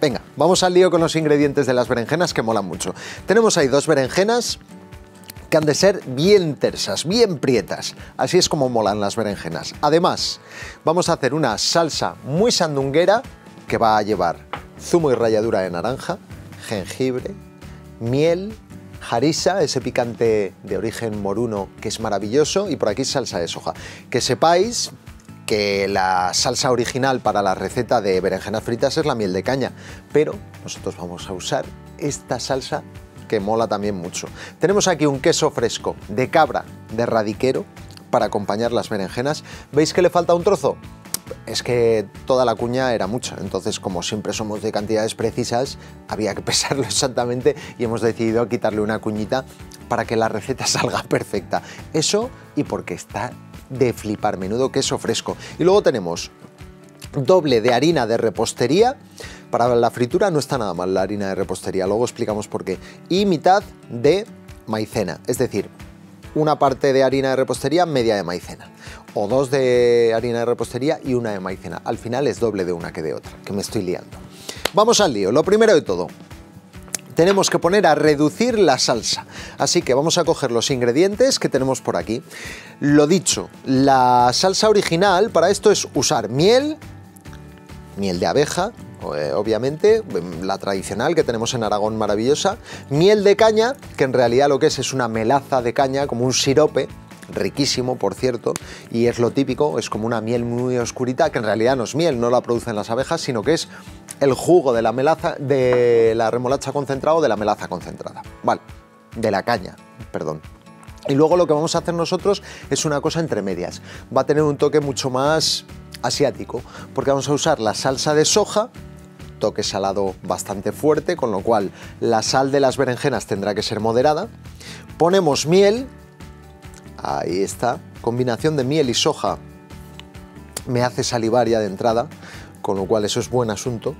Venga, vamos al lío con los ingredientes de las berenjenas, que molan mucho. Tenemos ahí dos berenjenas que han de ser bien tersas, bien prietas. Así es como molan las berenjenas. Además, vamos a hacer una salsa muy sandunguera que va a llevar zumo y ralladura de naranja, jengibre, miel, harissa, ese picante de origen moruno que es maravilloso, y por aquí salsa de soja. Que sepáis que la salsa original para la receta de berenjenas fritas es la miel de caña, pero nosotros vamos a usar esta salsa que mola también mucho. Tenemos aquí un queso fresco de cabra de Radiquero para acompañar las berenjenas. ¿Veis que le falta un trozo? Es que toda la cuña era mucha, entonces como siempre somos de cantidades precisas, había que pesarlo exactamente y hemos decidido quitarle una cuñita para que la receta salga perfecta. Eso y porque está de flipar, menudo queso fresco. Y luego tenemos doble de harina de repostería. Para la fritura no está nada mal la harina de repostería, luego explicamos por qué. Y mitad de maicena, es decir, una parte de harina de repostería, media de maicena. O dos de harina de repostería y una de maicena. Al final es doble de una que de otra, que me estoy liando. Vamos al lío. Lo primero de todo, tenemos que poner a reducir la salsa. Así que vamos a coger los ingredientes que tenemos por aquí. Lo dicho, la salsa original para esto es usar miel, miel de abeja, obviamente, la tradicional que tenemos en Aragón, maravillosa, miel de caña, que en realidad lo que es una melaza de caña, como un sirope, riquísimo, por cierto, y es lo típico, es como una miel muy oscurita, que en realidad no es miel, no la producen las abejas, sino que es el jugo de la melaza, de la remolacha concentrada o de la melaza concentrada, vale, de la caña, perdón. Y luego lo que vamos a hacer nosotros es una cosa entre medias, va a tener un toque mucho más asiático, porque vamos a usar la salsa de soja, toque salado bastante fuerte, con lo cual la sal de las berenjenas tendrá que ser moderada, ponemos miel. Ahí está, combinación de miel y soja me hace salivar ya de entrada, con lo cual eso es buen asunto,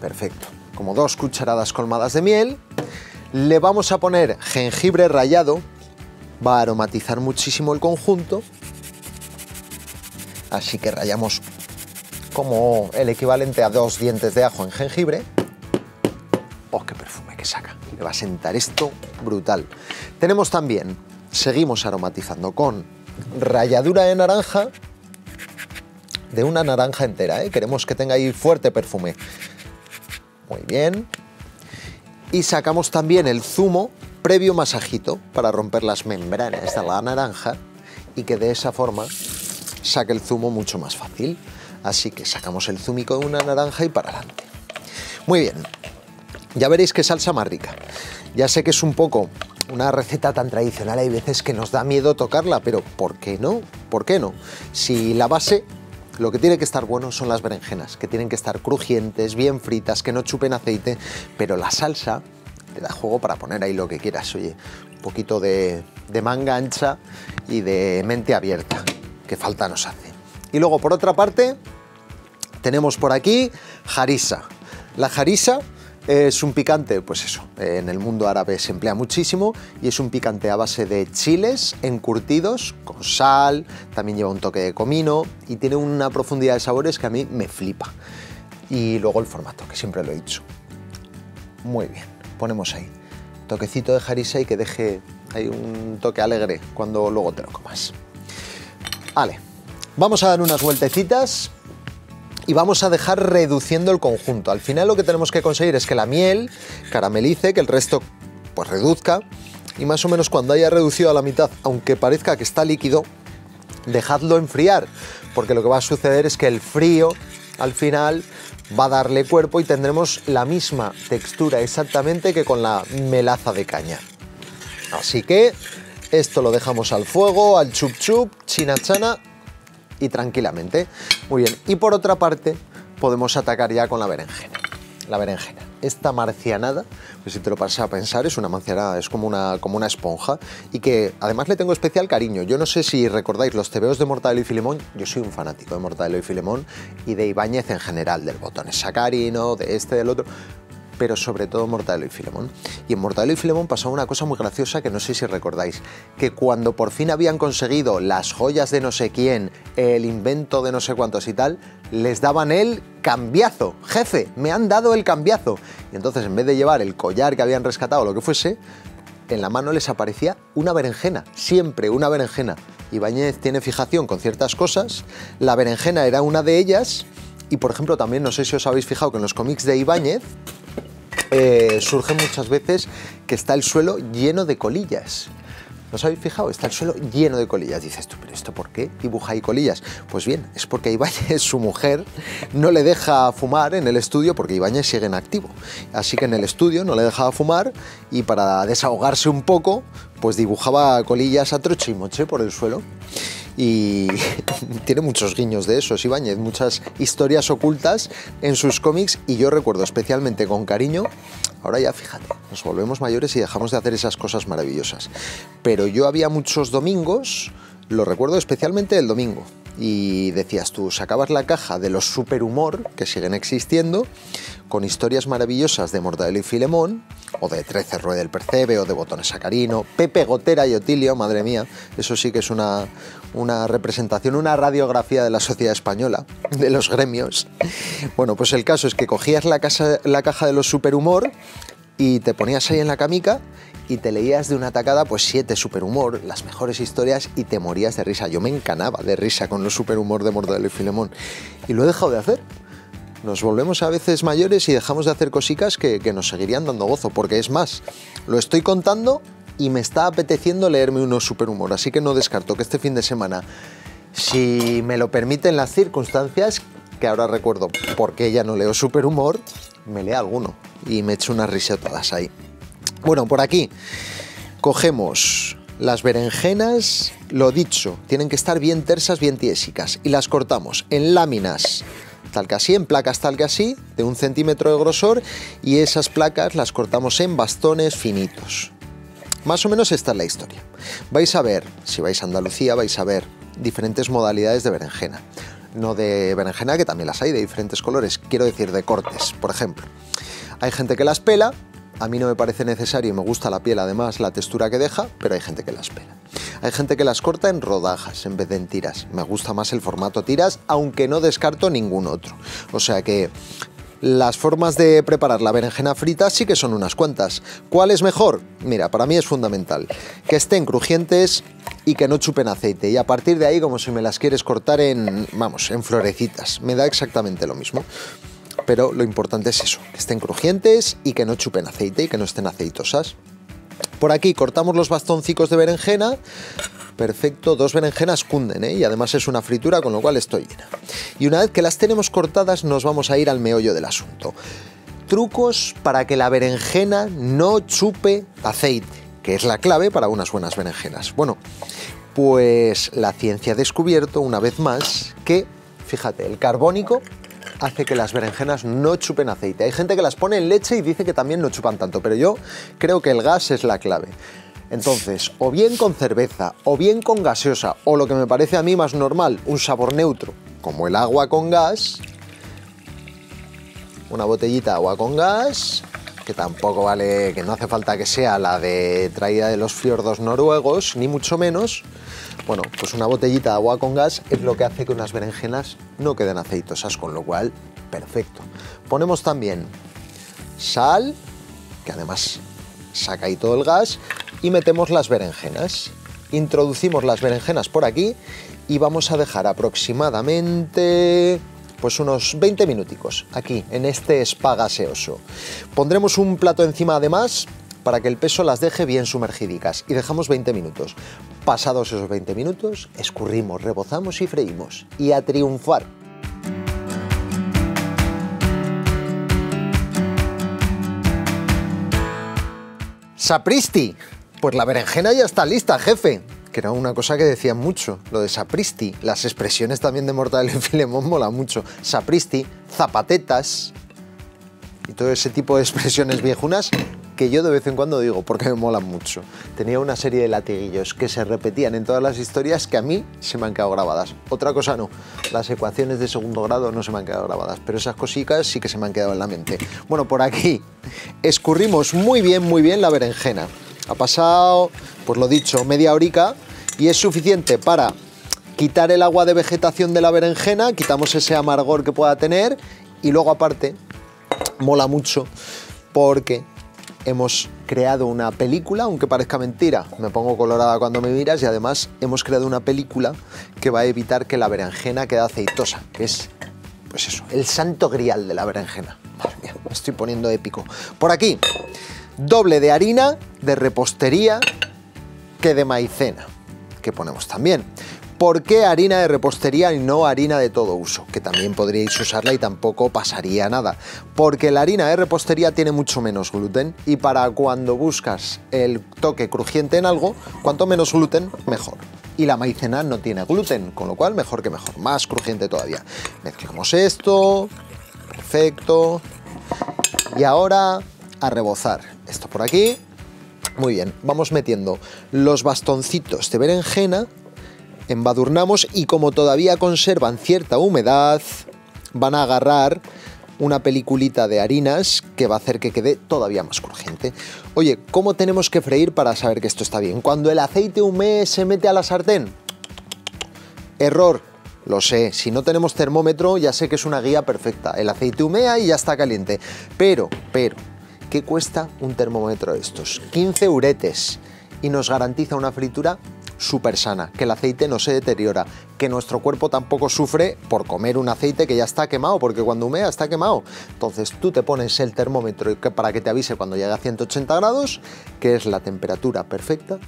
perfecto. Como 2 cucharadas colmadas de miel, le vamos a poner jengibre rallado, va a aromatizar muchísimo el conjunto, así que rallamos como el equivalente a 2 dientes de ajo en jengibre. ¡Oh, qué perfume que saca! Le va a sentar esto brutal. Tenemos también... Seguimos aromatizando con ralladura de naranja, de una naranja entera, ¿eh? Queremos que tenga ahí fuerte perfume. Muy bien. Y sacamos también el zumo previo masajito para romper las membranas de la naranja y que de esa forma saque el zumo mucho más fácil. Así que sacamos el zumico de una naranja y para adelante. Muy bien. Ya veréis qué salsa más rica. Ya sé que es un poco... Una receta tan tradicional, hay veces que nos da miedo tocarla, pero ¿por qué no? ¿Por qué no? Si la base, lo que tiene que estar bueno son las berenjenas, que tienen que estar crujientes, bien fritas, que no chupen aceite, pero la salsa te da juego para poner ahí lo que quieras, oye, un poquito de manga ancha y de mente abierta, que falta nos hace. Y luego, por otra parte, tenemos por aquí harissa. La harissa... Es un picante, pues eso, en el mundo árabe se emplea muchísimo y es un picante a base de chiles encurtidos con sal, también lleva un toque de comino y tiene una profundidad de sabores que a mí me flipa. Y luego el formato, que siempre lo he dicho. Muy bien, ponemos ahí toquecito de harissa y que deje ahí un toque alegre cuando luego te lo comas. Vale, vamos a dar unas vueltecitas. Y vamos a dejar reduciendo el conjunto. Al final lo que tenemos que conseguir es que la miel caramelice, que el resto pues reduzca. Y más o menos cuando haya reducido a la mitad, aunque parezca que está líquido, dejadlo enfriar. Porque lo que va a suceder es que el frío al final va a darle cuerpo y tendremos la misma textura exactamente que con la melaza de caña. Así que esto lo dejamos al fuego, al chup chup, china chana... y tranquilamente, muy bien. Y por otra parte, podemos atacar ya con la berenjena. La berenjena, esta marcianada, que si te lo pasas a pensar, es una marcianada, es como una esponja, y que además le tengo especial cariño. Yo no sé si recordáis los tebeos de Mortadelo y Filemón, yo soy un fanático de Mortadelo y Filemón, y de Ibáñez en general, del Botones Sacarino, de este, del otro. pero sobre todo Mortadelo y Filemón. Y en Mortadelo y Filemón pasó una cosa muy graciosa que no sé si recordáis, que cuando por fin habían conseguido las joyas de no sé quién, el invento de no sé cuántos y tal, les daban el cambiazo. Jefe, me han dado el cambiazo. Y entonces, en vez de llevar el collar que habían rescatado o lo que fuese, en la mano les aparecía una berenjena, siempre una berenjena. Ibáñez tiene fijación con ciertas cosas, la berenjena era una de ellas, y por ejemplo también, no sé si os habéis fijado que en los cómics de Ibáñez surge muchas veces que está el suelo lleno de colillas. ¿No os habéis fijado? Está el suelo lleno de colillas. Dices tú, ¿pero esto por qué dibuja ahí colillas? Pues bien, es porque Ibáñez, su mujer, no le deja fumar en el estudio porque Ibáñez sigue en activo. Así que en el estudio no le dejaba fumar y para desahogarse un poco, pues dibujaba colillas a troche y moche por el suelo. Y tiene muchos guiños de esos Ibáñez, muchas historias ocultas en sus cómics, y yo recuerdo especialmente con cariño. Ahora ya, fíjate, nos volvemos mayores y dejamos de hacer esas cosas maravillosas. Pero yo había muchos domingos, lo recuerdo especialmente el domingo, y decías tú, sacabas la caja de los superhumor, que siguen existiendo, con historias maravillosas de Mortadelo y Filemón, o de 13 Rue del Percebe, o de Botones Sacarino, Pepe Gotera y Otilio, madre mía, eso sí que es una representación, una radiografía de la sociedad española, de los gremios. Bueno, pues el caso es que cogías la caja de los superhumor y te ponías ahí en la camica y te leías de una tacada pues 7 superhumor, las mejores historias, y te morías de risa. Yo me encanaba de risa con los superhumor de Mortadelo y Filemón, y lo he dejado de hacer. Nos volvemos a veces mayores y dejamos de hacer cositas que nos seguirían dando gozo, porque es más, lo estoy contando y me está apeteciendo leerme unos superhumor, así que no descarto que este fin de semana, si me lo permiten las circunstancias, que ahora recuerdo porque ya no leo superhumor, me lea alguno y me echo unas risotadas ahí. Bueno, por aquí cogemos las berenjenas, lo dicho, tienen que estar bien tersas, bien tiésicas, y las cortamos en láminas, tal que así, en placas tal que así, de 1 cm de grosor, y esas placas las cortamos en bastones finitos. Más o menos esta es la historia. Vais a ver, si vais a Andalucía, vais a ver diferentes modalidades de berenjena. No de berenjena, que también las hay, de diferentes colores, quiero decir, de cortes, por ejemplo. Hay gente que las pela, a mí no me parece necesario, me gusta la piel, además, la textura que deja, pero hay gente que las pela. Hay gente que las corta en rodajas en vez de en tiras. Me gusta más el formato tiras, aunque no descarto ningún otro. O sea que las formas de preparar la berenjena frita sí que son unas cuantas. ¿Cuál es mejor? Mira, para mí es fundamental que estén crujientes y que no chupen aceite. Y a partir de ahí, como si me las quieres cortar en, vamos, en florecitas, me da exactamente lo mismo. Pero lo importante es eso, que estén crujientes y que no chupen aceite y que no estén aceitosas. Por aquí cortamos los bastoncicos de berenjena. Perfecto, 2 berenjenas cunden, y además es una fritura, con lo cual estoy llena. Y una vez que las tenemos cortadas, nos vamos a ir al meollo del asunto. Trucos para que la berenjena no chupe aceite, que es la clave para unas buenas berenjenas. Bueno, pues la ciencia ha descubierto una vez más que, fíjate, el carbónico hace que las berenjenas no chupen aceite. Hay gente que las pone en leche y dice que también no chupan tanto, pero yo creo que el gas es la clave. Entonces, o bien con cerveza, o bien con gaseosa, o lo que me parece a mí más normal, un sabor neutro, como el agua con gas, una botellita de agua con gas, que tampoco vale, que no hace falta que sea la de traída de los fiordos noruegos, ni mucho menos. Bueno, pues una botellita de agua con gas es lo que hace que unas berenjenas no queden aceitosas, con lo cual, perfecto. Ponemos también sal, que además saca ahí todo el gas, y metemos las berenjenas. Introducimos las berenjenas por aquí y vamos a dejar aproximadamente pues unos 20 minuticos aquí, en este spa gaseoso. Pondremos un plato encima además para que el peso las deje bien sumergidicas, y dejamos 20 minutos. Pasados esos 20 minutos, escurrimos, rebozamos y freímos. Y a triunfar. ¡Sapristi! Pues la berenjena ya está lista, jefe. Que era una cosa que decían mucho, lo de sapristi. Las expresiones también de Mortadelo y Filemón mola mucho. Sapristi, zapatetas y todo ese tipo de expresiones viejunas que yo de vez en cuando digo porque me molan mucho. Tenía una serie de latiguillos que se repetían en todas las historias que a mí se me han quedado grabadas. Otra cosa no, las ecuaciones de segundo grado no se me han quedado grabadas, pero esas cositas sí que se me han quedado en la mente. Bueno, por aquí Escurrimos muy bien la berenjena. Ha pasado, pues lo dicho, media horica y es suficiente para quitar el agua de vegetación de la berenjena, quitamos ese amargor que pueda tener y luego aparte mola mucho porque hemos creado una película, aunque parezca mentira, me pongo colorada cuando me miras, y además hemos creado una película que va a evitar que la berenjena quede aceitosa, que es, pues eso, el santo grial de la berenjena. Madre mía, me estoy poniendo épico. Por aquí, doble de harina de repostería que de maicena, que ponemos también. ¿Por qué harina de repostería y no harina de todo uso? Que también podríais usarla y tampoco pasaría nada. Porque la harina de repostería tiene mucho menos gluten y para cuando buscas el toque crujiente en algo, cuanto menos gluten, mejor. Y la maicena no tiene gluten, con lo cual mejor que mejor, más crujiente todavía. Mezclamos esto, perfecto. Y ahora a rebozar. Esto por aquí. Muy bien, vamos metiendo los bastoncitos de berenjena. Embadurnamos y como todavía conservan cierta humedad, van a agarrar una peliculita de harinas que va a hacer que quede todavía más crujiente. Oye, ¿cómo tenemos que freír para saber que esto está bien? ¿Cuando el aceite humee se mete a la sartén? Error, lo sé, si no tenemos termómetro ya sé que es una guía perfecta. El aceite humea y ya está caliente. Pero, ¿qué cuesta un termómetro de estos? 15 euretes y nos garantiza una fritura súper sana, que el aceite no se deteriora, que nuestro cuerpo tampoco sufre por comer un aceite que ya está quemado, porque cuando humea está quemado. Entonces tú te pones el termómetro para que te avise cuando llegue a 180 grados, que es la temperatura perfecta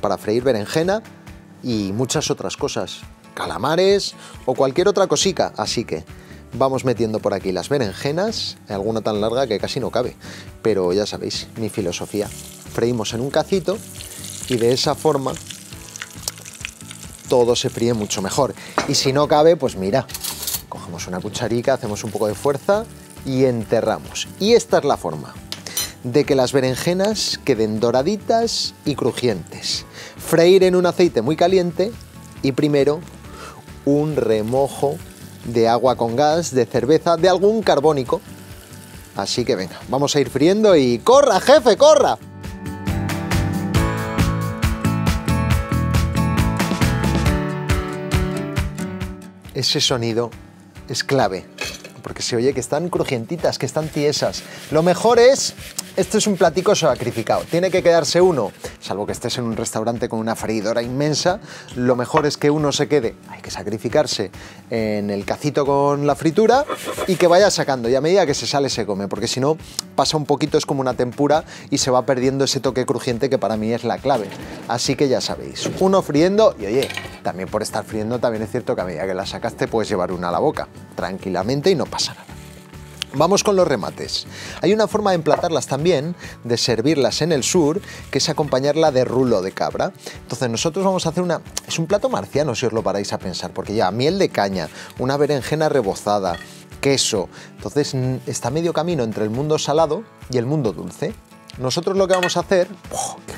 para freír berenjena y muchas otras cosas, calamares o cualquier otra cosica. Así que vamos metiendo por aquí las berenjenas, alguna tan larga que casi no cabe, pero ya sabéis, mi filosofía. Freímos en un cacito y de esa forma todo se fríe mucho mejor. Y si no cabe, pues mira, cogemos una cucharica, hacemos un poco de fuerza y enterramos. Y esta es la forma de que las berenjenas queden doraditas y crujientes. Freír en un aceite muy caliente y primero un remojo de agua con gas, de cerveza, de algún carbónico. Así que venga, vamos a ir friendo y ¡corra, jefe, corra! Ese sonido es clave, porque se oye que están crujientitas, que están tiesas. Lo mejor es, este es un platico sacrificado, tiene que quedarse uno, salvo que estés en un restaurante con una freidora inmensa, lo mejor es que uno se quede, hay que sacrificarse en el cacito con la fritura y que vaya sacando, y a medida que se sale se come, porque si no pasa un poquito, es como una tempura y se va perdiendo ese toque crujiente que para mí es la clave. Así que ya sabéis, uno friendo y oye, también por estar friendo también es cierto que a medida que la sacas te puedes llevar una a la boca, tranquilamente y no pasa nada. Vamos con los remates. Hay una forma de emplatarlas también, de servirlas en el sur, que es acompañarla de rulo de cabra. Entonces nosotros vamos a hacer una... Es un plato marciano si os lo paráis a pensar, porque lleva miel de caña, una berenjena rebozada, queso. Entonces está medio camino entre el mundo salado y el mundo dulce. Nosotros lo que vamos a hacer... ¡Oh, qué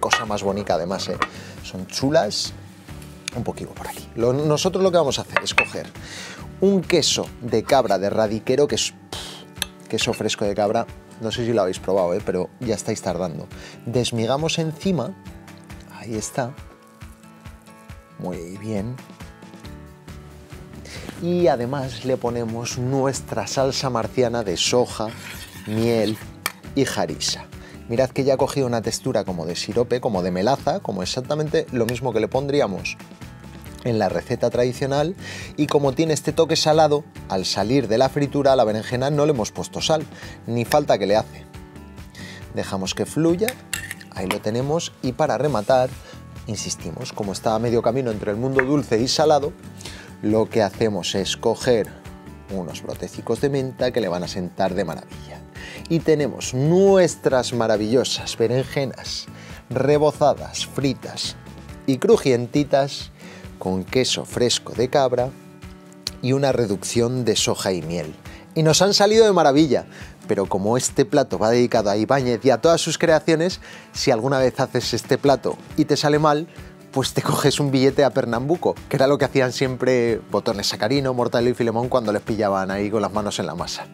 cosa más bonita además! Son chulas... Un poquito por aquí. Nosotros lo que vamos a hacer es coger un queso de cabra de radiquero, que es queso fresco de cabra, no sé si lo habéis probado, pero ya estáis tardando. Desmigamos encima, ahí está, muy bien. Y además le ponemos nuestra salsa marciana de soja, miel y harissa. Mirad que ya ha cogido una textura como de sirope, como de melaza, como exactamente lo mismo que le pondríamos en la receta tradicional, y como tiene este toque salado, al salir de la fritura a la berenjena no le hemos puesto sal, ni falta que le hace. Dejamos que fluya, ahí lo tenemos, y para rematar, insistimos, como está a medio camino entre el mundo dulce y salado, lo que hacemos es coger unos brotecicos de menta que le van a sentar de maravilla. Y tenemos nuestras maravillosas berenjenas rebozadas, fritas y crujientitas con queso fresco de cabra y una reducción de soja y miel. Y nos han salido de maravilla, pero como este plato va dedicado a Ibáñez y a todas sus creaciones, si alguna vez haces este plato y te sale mal, pues te coges un billete a Pernambuco, que era lo que hacían siempre Botones Sacarino, Mortadelo y Filemón cuando les pillaban ahí con las manos en la masa.